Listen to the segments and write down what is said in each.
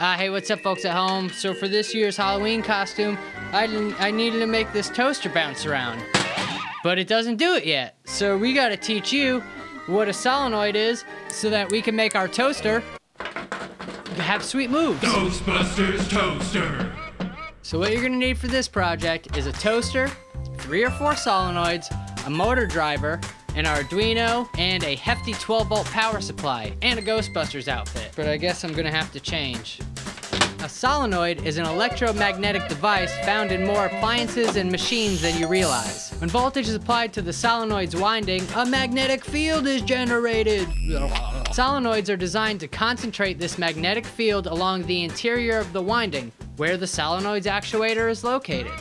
Hey, what's up, folks at home? So for this year's Halloween costume, I needed to make this toaster bounce around, but it doesn't do it yet. So we gotta teach you what a solenoid is so that we can make our toaster have sweet moves. Ghostbusters toaster. So what you're gonna need for this project is a toaster, 3 or 4 solenoids, a motor driver, an Arduino, and a hefty 12-volt power supply, and a Ghostbusters outfit. But I guess I'm gonna have to change. A solenoid is an electromagnetic device found in more appliances and machines than you realize. When voltage is applied to the solenoid's winding, a magnetic field is generated. Solenoids are designed to concentrate this magnetic field along the interior of the winding, where the solenoid's actuator is located.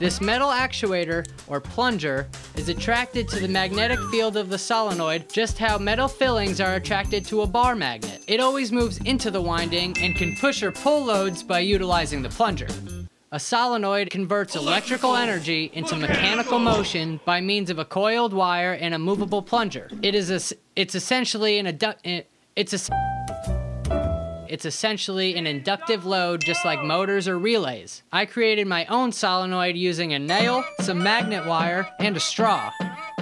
This metal actuator, or plunger, is attracted to the magnetic field of the solenoid, just how metal fillings are attracted to a bar magnet. It always moves into the winding and can push or pull loads by utilizing the plunger. A solenoid converts electrical energy into mechanical motion by means of a coiled wire and a movable plunger. It's essentially an inductive load, just like motors or relays. I created my own solenoid using a nail, some magnet wire, and a straw.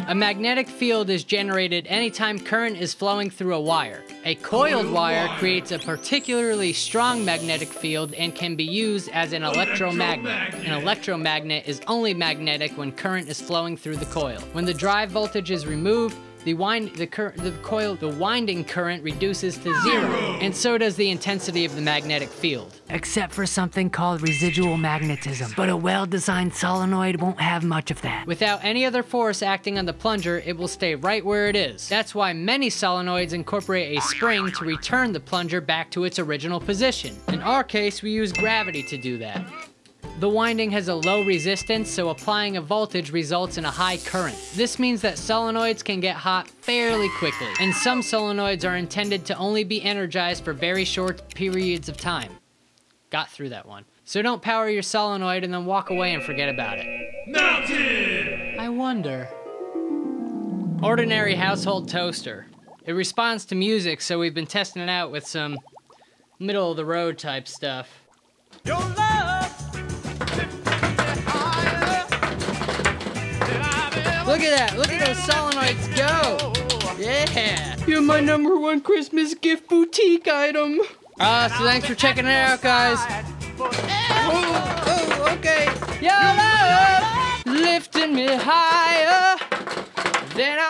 A magnetic field is generated anytime current is flowing through a wire. A coiled wire creates a particularly strong magnetic field and can be used as an electromagnet. An electromagnet is only magnetic when current is flowing through the coil. When the drive voltage is removed, the winding current reduces to zero, and so does the intensity of the magnetic field. Except for something called residual magnetism, but a well-designed solenoid won't have much of that. Without any other force acting on the plunger, it will stay right where it is. That's why many solenoids incorporate a spring to return the plunger back to its original position. In our case, we use gravity to do that. The winding has a low resistance, so applying a voltage results in a high current. This means that solenoids can get hot fairly quickly, and some solenoids are intended to only be energized for very short periods of time. Got through that one. So don't power your solenoid and then walk away and forget about it. Melted! I wonder. Ordinary household toaster. It responds to music, so we've been testing it out with some middle-of-the-road type stuff. Your love! Look at that! Look at those solenoids go! Yeah! You're my #1 Christmas gift boutique item! So thanks for checking it out, guys! Oh, okay! Your love lifting me higher than I...